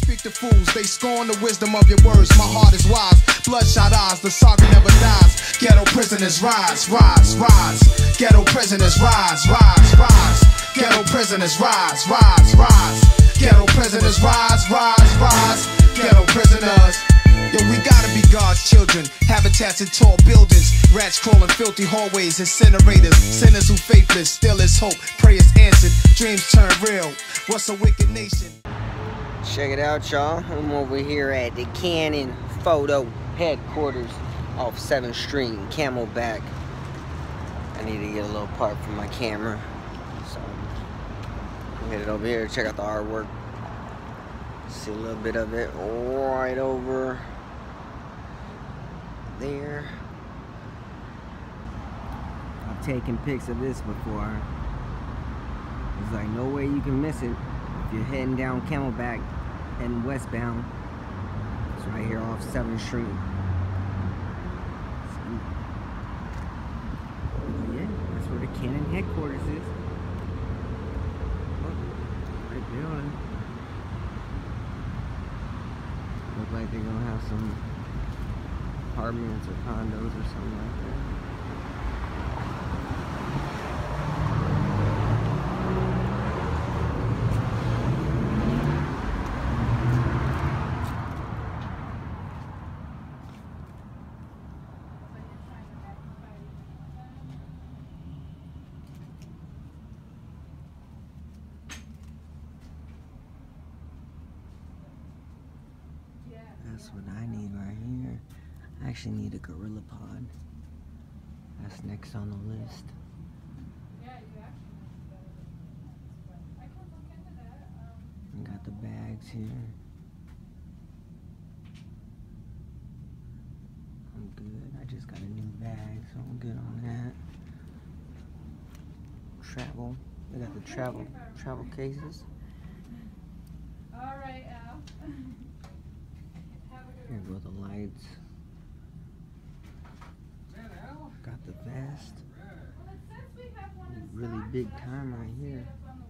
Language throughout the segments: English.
speak to fools, they scorn the wisdom of your words. My heart is wise, bloodshot eyes, the saga never dies. Ghetto prisoners rise, rise, rise. Ghetto prisoners rise, rise, rise. Ghetto prisoners rise, rise, rise. Ghetto prisoners rise, rise, rise. Ghetto prisoners. Yo, we gotta be God's children. Habitats in tall buildings, rats crawling filthy hallways, incinerators, sinners who faithless, still is hope, prayers answered, dreams turn real. What's a wicked nation? Check it out, y'all. I'm over here at the Canon Photo headquarters off 7th Street in Camelback. I need to get a little part for my camera, so I'm headed over here to check out the artwork. See a little bit of it right over there. I've taken pics of this before. There's like no way you can miss it if you're heading down Camelback, heading westbound. It's right here off 7th Street. So yeah, that's where the Canon headquarters is. Look, right beyond. Look like they're gonna have some apartments or condos or something like that. That's what I need right here. I actually need a GorillaPod. That's next on the list. I got the bags here. I'm good. I just got a new bag, so I'm good on that. Travel. They got the travel cases. All right, Al. Here go the lights. Got the vest. Really big time right here.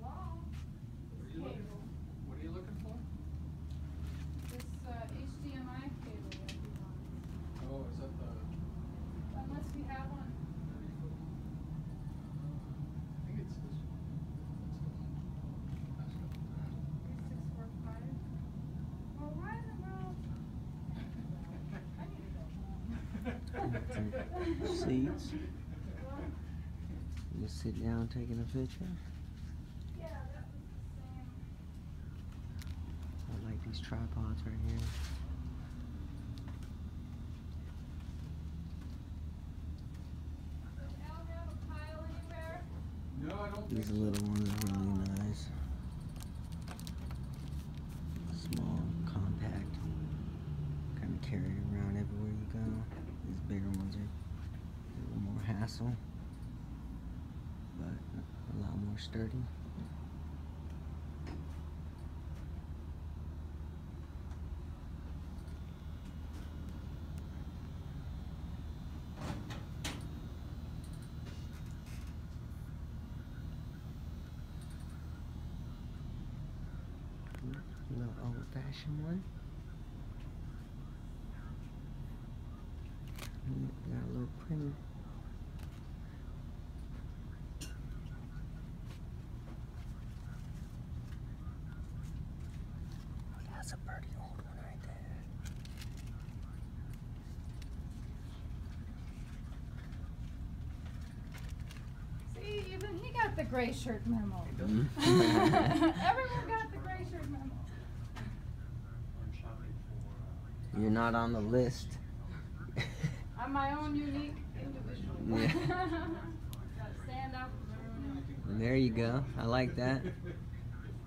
What are you looking for? This HDMI cable. Oh, is that the? Unless we have one. I think it's this one. 3645. Well, why is it? Seats. Just sit down taking a picture. I like these tripods right here. These little ones are really nice. Small, compact. Kind of carry it around everywhere you go. These bigger ones are a little more hassle, but a lot more sturdy. A little old-fashioned one. Got a little printer. Oh, that's a pretty old one right there. See, even he got the gray shirt memo. Everyone got the gray shirt memo. You're not on the list. I'm my own unique individual. Yeah. Gotta stand out from everyone else. There you go. I like that.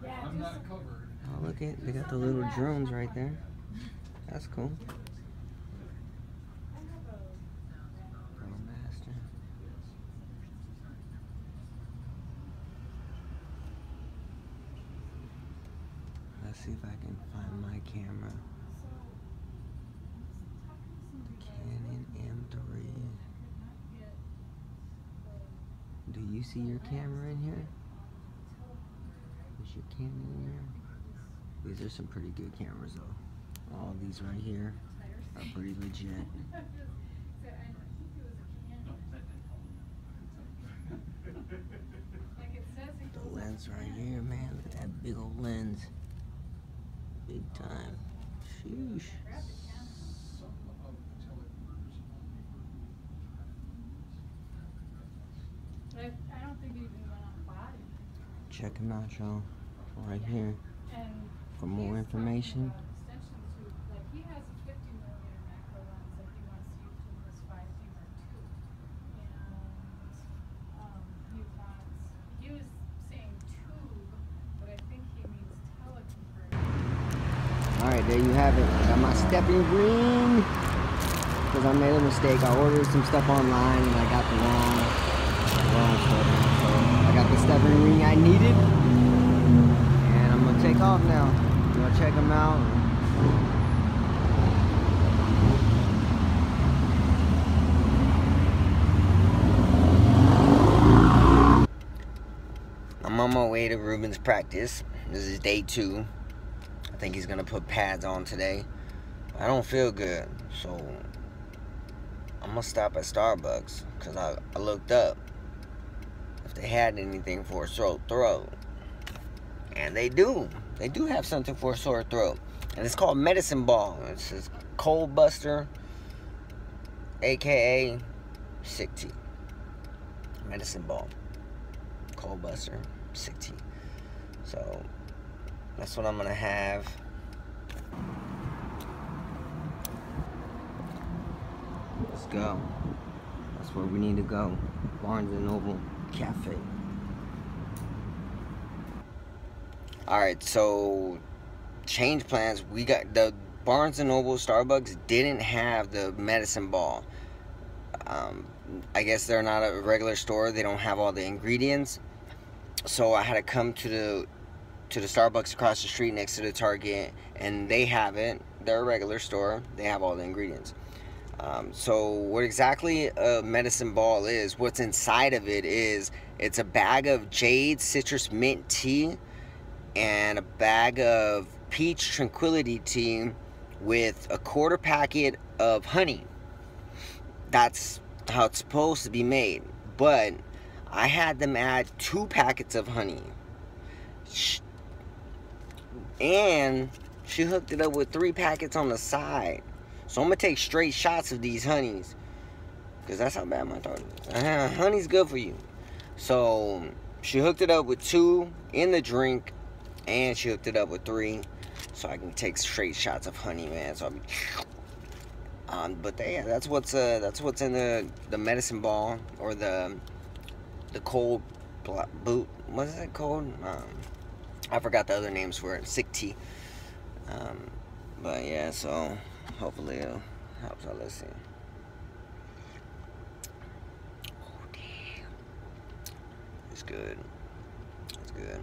Yeah, I'm not covered. Oh, look at they got the little drones right there. That's cool. Cold Master. Let's see if I can find my camera. Canon M3. Do you see your camera in here? Is your camera in here? These are some pretty good cameras though. All these right here are pretty legit. The lens right here, man, look at that big old lens. Big time. Sheesh. I don't think it even went on the body. Check them out, y'all, right here. And for more information. Like he has a 50mm macro lens that he wants to use with his 5D Mark II. And he was saying tube, but I think he means teleconverter. Alright, there you have it. I got my stepping green. Because I made a mistake. I ordered some stuff online and I got the wrong stuff. So I got the stepping ring I needed. And I'm gonna take off now. I'm gonna check them out. I'm on my way to Ruben's practice. This is day 2. I think he's gonna put pads on today. I don't feel good, so I'm gonna stop at Starbucks because I looked up if they had anything for a sore throat. And they do. They do have something for a sore throat. And it's called Medicine Ball. It's this Cold Buster, a.k.a. Sick Tea. Medicine Ball. Cold Buster, Sick Tea. So, that's what I'm going to have. Let's go. That's where we need to go. Barnes and Noble Cafe. Alright, so change plans. We got the Barnes and Noble Starbucks didn't have the Medicine Ball. I guess they're not a regular store. They don't have all the ingredients. So I had to come to the Starbucks across the street next to the Target, and they have it. They're a regular store. They have all the ingredients. So what exactly a Medicine Ball is, what's inside of it is, it's a bag of Jade Citrus Mint tea and a bag of Peach Tranquility tea with a quarter packet of honey. That's how it's supposed to be made, but I had them add 2 packets of honey, and she hooked it up with 3 packets on the side. So I'm gonna take straight shots of these honeys, because that's how bad my throat is. Honey's good for you. So she hooked it up with 2 in the drink, and she hooked it up with 3, so I can take straight shots of honey, man. So I'll be, but yeah, that's what's in the Medicine Ball, or the Cold Boot. What is it called? I forgot the other names for it. Sick Tea. But yeah, so hopefully it'll help. So let's see. Oh damn, it's good. It's good.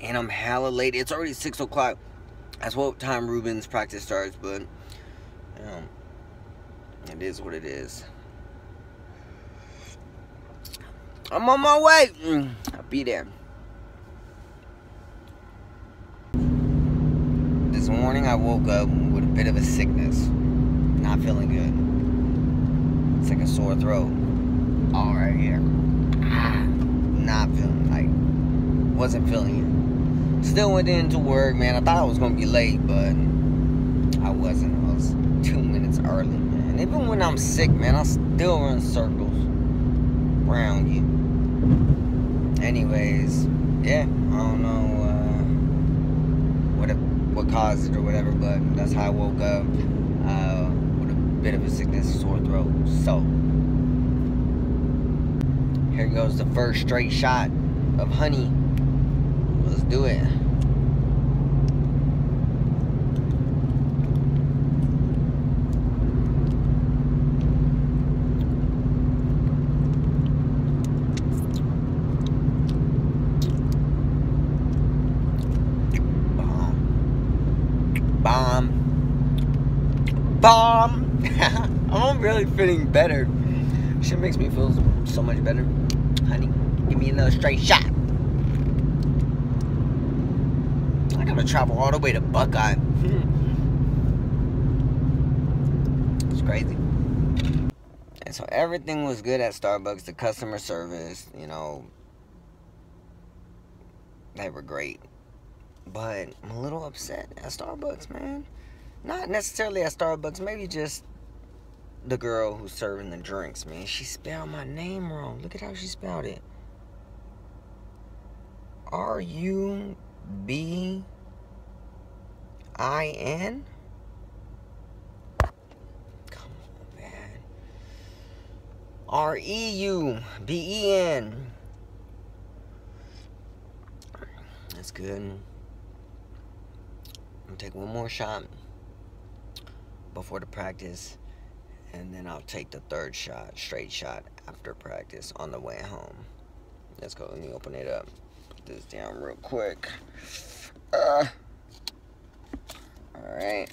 And I'm hella late. It's already 6 o'clock. That's what time Ruben's practice starts, but it is what it is. I'm on my way. I'll be there. This morning I woke up with a bit of a sickness. Not feeling good. It's like a sore throat. All right here. Not feeling, like, wasn't feeling it. Still went into work, man. I thought I was going to be late, but I wasn't. I was 2 minutes early, man. Even when I'm sick, man, I still run circles around you. Anyways, yeah, I don't know what caused it or whatever, but that's how I woke up with a bit of a sickness, sore throat. So, here goes the first straight shot of honey. Let's do it. Bomb. Bomb. I'm really feeling better. Shit makes me feel so much better. Honey, give me another straight shot. I gotta travel all the way to Buckeye. It's crazy. And so everything was good at Starbucks. The customer service, you know, they were great. But I'm a little upset at Starbucks, man. Not necessarily at Starbucks, maybe just the girl who's serving the drinks, man. She spelled my name wrong. Look at how she spelled it. Rubin? Come on, man. Reubin. That's good. I'm gonna take one more shot before the practice, and then I'll take the third shot, straight shot, after practice on the way home. Let's go. Let me open it up. Put this down real quick. Alright.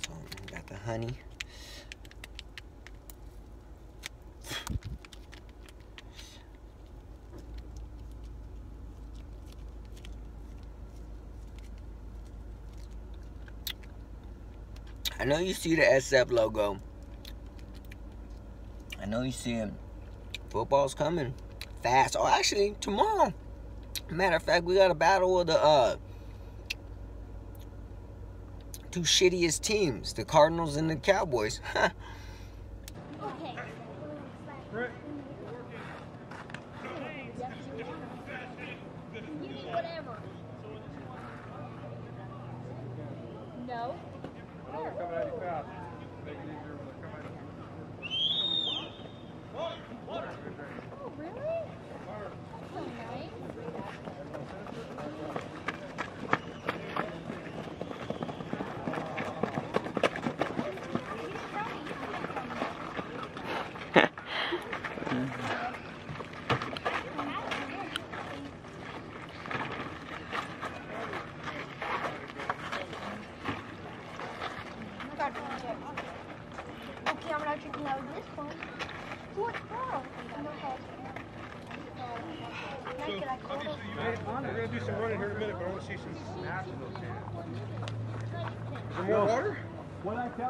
So, we got the honey. I know you see the SF logo. I know you see it. Football's coming fast. Oh, actually, tomorrow. Matter of fact, we got a battle of the two shittiest teams, the Cardinals and the Cowboys. Okay. You need whatever. No. They're coming at you fast. Make it easier when they come at you. Oh, really? That's so nice.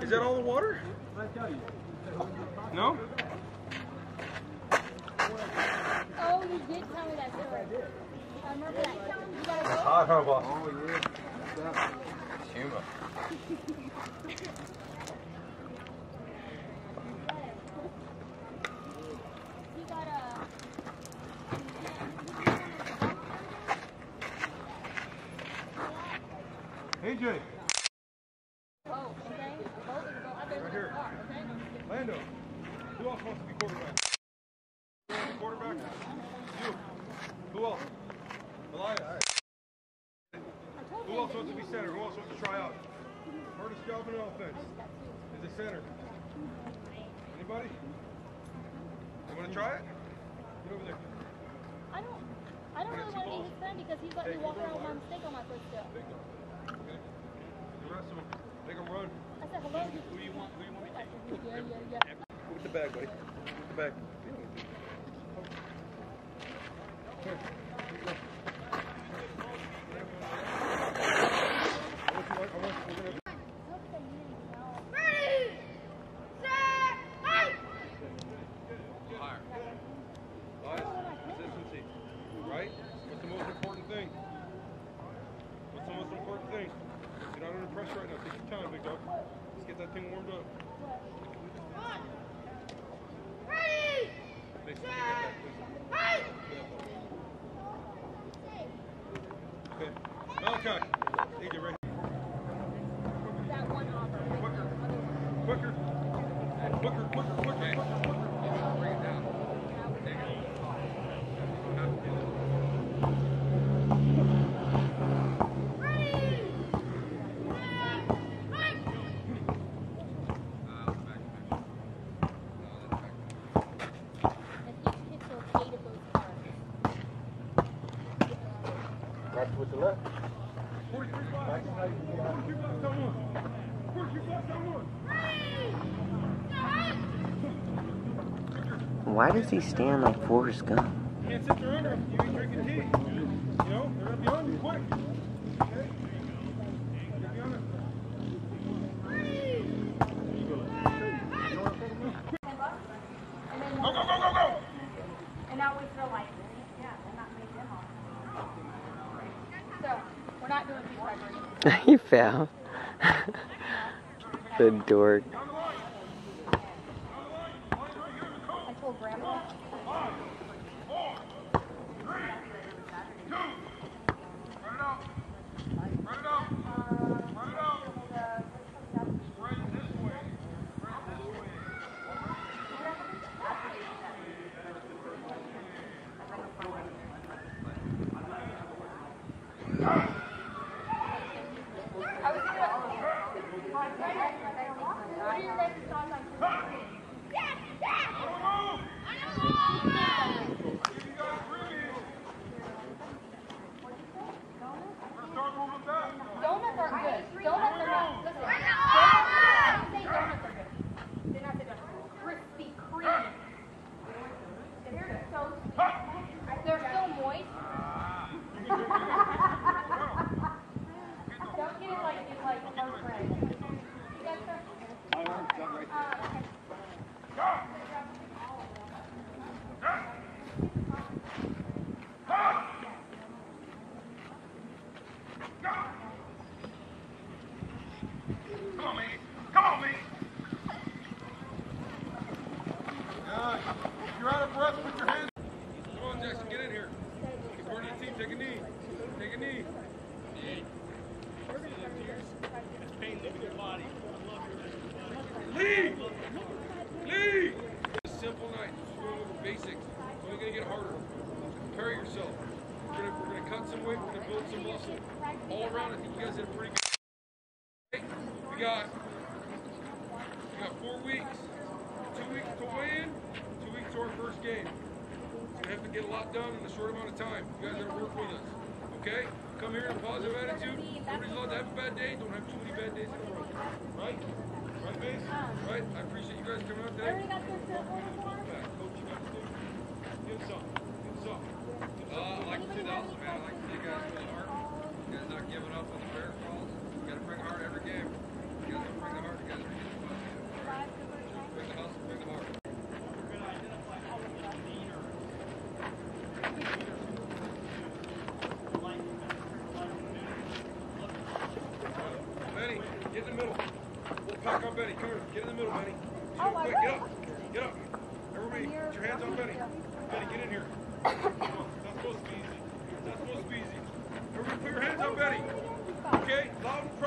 Is that all the water? I tell you. No? Oh, you did tell me that story. I remember that. You gotta go. Hot, huh, boss? Oh, yeah. It's humor. You got a... AJ. Why does he stand like Forrest Gump? Can't sit there under him. You ain't drinking tea. You know, they're going to be on you quick. He fell. The dork. I told Grandma. Loud and